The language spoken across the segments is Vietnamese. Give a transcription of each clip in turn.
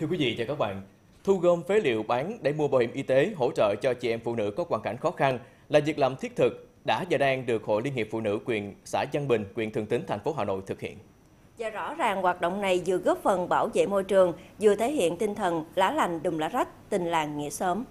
Thưa quý vị và các bạn, thu gom phế liệu bán để mua bảo hiểm y tế hỗ trợ cho chị em phụ nữ có hoàn cảnh khó khăn là việc làm thiết thực đã và đang được Hội Liên Hiệp Phụ Nữ huyện xã Văn Bình, huyện Thường Tín, thành phố Hà Nội thực hiện. Và rõ ràng hoạt động này vừa góp phần bảo vệ môi trường, vừa thể hiện tinh thần lá lành đùm lá rách, tình làng nghĩa xóm.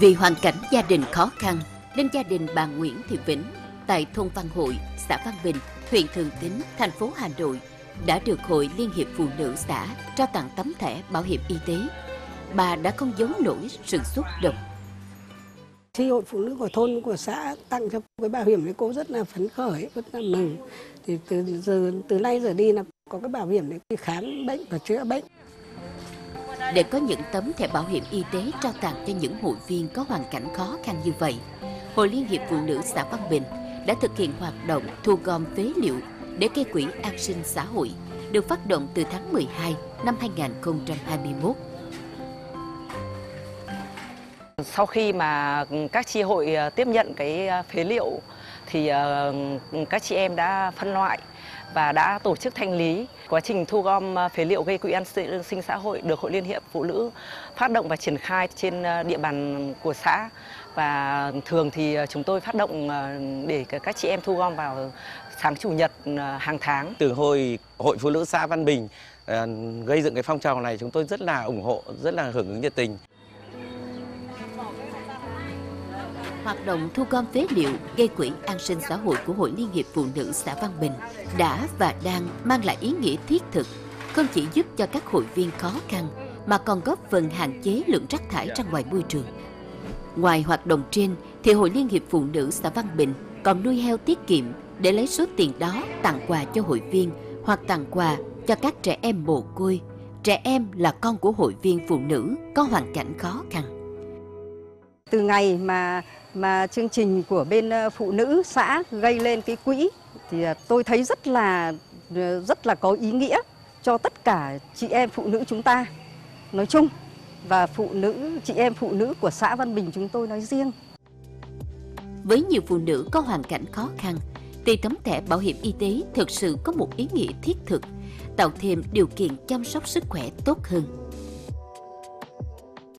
Vì hoàn cảnh gia đình khó khăn nên gia đình bà Nguyễn Thị Vĩnh tại thôn Văn Hội, xã Văn Bình, huyện Thường Tín, thành phố Hà Nội đã được Hội Liên Hiệp Phụ Nữ xã trao tặng tấm thẻ bảo hiểm y tế. Bà đã không giấu nổi sự xúc động. Khi hội phụ nữ của thôn, của xã tặng cho cái bảo hiểm đấy, cô rất là phấn khởi, rất là mừng. Thì từ nay giờ đi là có cái bảo hiểm để khám bệnh và chữa bệnh. Để có những tấm thẻ bảo hiểm y tế trao tặng cho những hội viên có hoàn cảnh khó khăn như vậy, Hội Liên Hiệp Phụ Nữ xã Văn Bình đã thực hiện hoạt động thu gom phế liệu để gây quỹ an sinh xã hội, được phát động từ tháng 12 năm 2021. Sau khi mà các chi hội tiếp nhận cái phế liệu thì các chị em đã phân loại và đã tổ chức thanh lý. Quá trình thu gom phế liệu gây quỹ an sinh xã hội được Hội Liên Hiệp Phụ Nữ phát động và triển khai trên địa bàn của xã. Và thường thì chúng tôi phát động để các chị em thu gom vào sáng Chủ nhật hàng tháng. Từ hồi Hội Phụ Nữ xã Văn Bình gây dựng cái phong trào này, chúng tôi rất là ủng hộ, rất là hưởng ứng nhiệt tình. Hoạt động thu gom phế liệu gây quỹ an sinh xã hội của Hội Liên Hiệp Phụ Nữ xã Văn Bình đã và đang mang lại ý nghĩa thiết thực, không chỉ giúp cho các hội viên khó khăn mà còn góp phần hạn chế lượng rác thải ra ngoài môi trường. Ngoài hoạt động trên thì Hội Liên Hiệp Phụ Nữ xã Văn Bình còn nuôi heo tiết kiệm để lấy số tiền đó tặng quà cho hội viên hoặc tặng quà cho các trẻ em mồ côi, trẻ em là con của hội viên phụ nữ có hoàn cảnh khó khăn. Từ ngày mà chương trình của bên phụ nữ xã gây lên cái quỹ thì tôi thấy rất là có ý nghĩa cho tất cả chị em phụ nữ chúng ta nói chung và chị em phụ nữ của xã Văn Bình chúng tôi nói riêng. Với nhiều phụ nữ có hoàn cảnh khó khăn thì tấm thẻ bảo hiểm y tế thực sự có một ý nghĩa thiết thực, tạo thêm điều kiện chăm sóc sức khỏe tốt hơn.